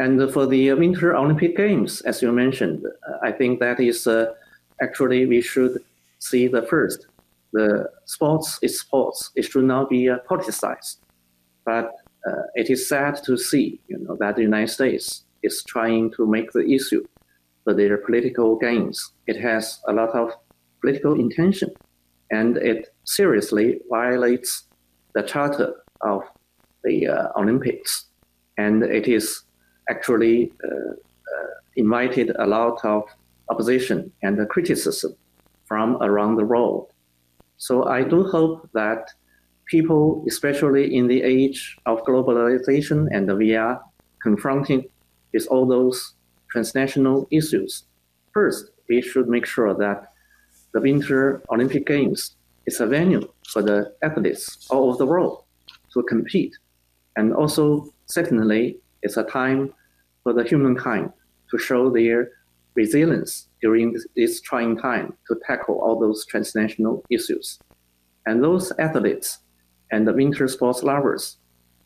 And for the Winter Olympic Games, as you mentioned, I think that is actually we should see the first. The sports is sports. It should not be politicized. But it is sad to see, that the United States is trying to make the issue for their political gains. It has a lot of political intention, and it seriously violates the charter of the Olympics. And it is actually invited a lot of opposition and criticism from around the world. So I do hope that people, especially in the age of globalization, and we are confronting with all those transnational issues, first, we should make sure that the Winter Olympic Games is a venue for the athletes all over the world to compete. And also, secondly, it's a time for the humankind to show their resilience during this trying time to tackle all those transnational issues. And those athletes and the winter sports lovers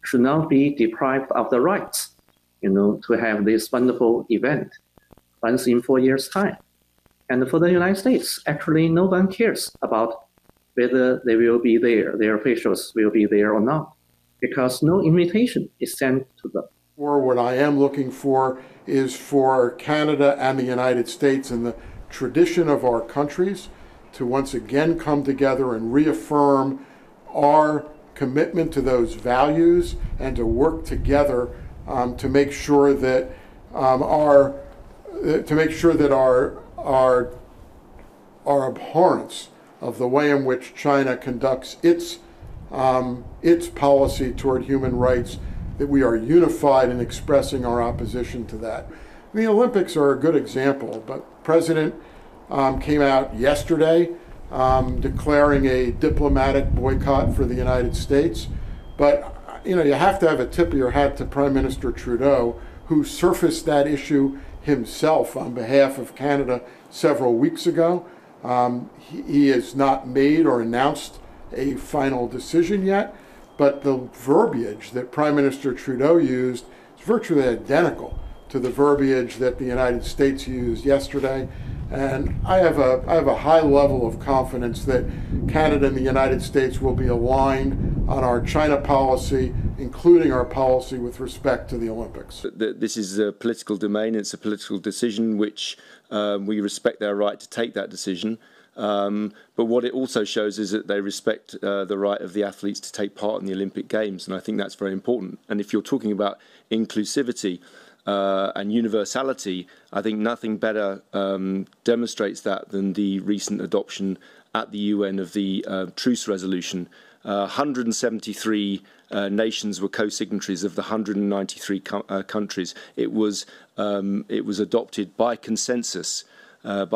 should not be deprived of the rights, to have this wonderful event once in 4 years' time. And for the United States, actually, no one cares about whether they will be there, their officials will be there or not, because no invitation is sent to them. Or what I am looking for is for Canada and the United States and the tradition of our countries to once again come together and reaffirm our commitment to those values and to work together to make sure that our abhorrence of the way in which China conducts its policy toward human rights, that we are unified in expressing our opposition to that. The Olympics are a good example, but the President came out yesterday declaring a diplomatic boycott for the United States. But you have to have a tip of your hat to Prime Minister Trudeau, who surfaced that issue himself on behalf of Canada several weeks ago. He has not made or announced a final decision yet, but the verbiage that Prime Minister Trudeau used is virtually identical to the verbiage that the United States used yesterday. And I have a high level of confidence that Canada and the United States will be aligned on our China policy, including our policy with respect to the Olympics. This is a political domain. It's a political decision which we respect their right to take that decision. But what it also shows is that they respect the right of the athletes to take part in the Olympic Games, and I think that's very important. And if you're talking about inclusivity and universality, I think nothing better demonstrates that than the recent adoption at the UN of the truce resolution. 173 nations were co-signatories of the 193 countries. It was adopted by consensus. And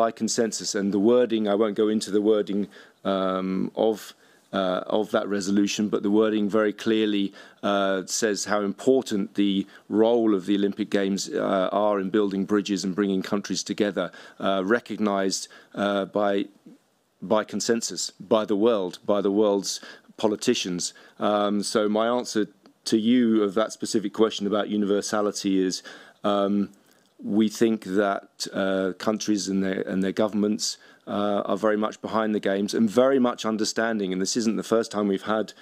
the wording, I won't go into the wording of that resolution, but the wording very clearly says how important the role of the Olympic Games are in building bridges and bringing countries together, recognised by consensus, by the world, by the world's politicians. So my answer to you of that specific question about universality is we think that countries and their governments are very much behind the games and very much understanding. And this isn't the first time we've had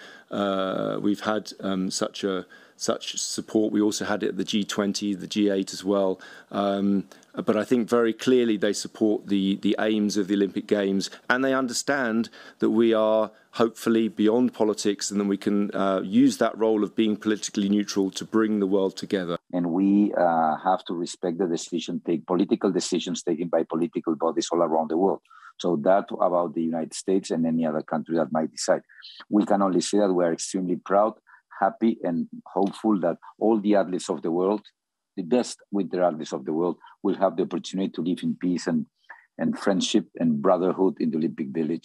such support. We also had it at the G20, the G8 as well. But I think very clearly they support the aims of the Olympic Games, and they understand that we are hopefully beyond politics, and that we can use that role of being politically neutral to bring the world together. And we have to respect the political decisions taken by political bodies all around the world. So that about the United States and any other country that might decide. We can only say that we are extremely proud, happy and hopeful that all the athletes of the world, the best winter athletes of the world, will have the opportunity to live in peace and friendship and brotherhood in the Olympic Village.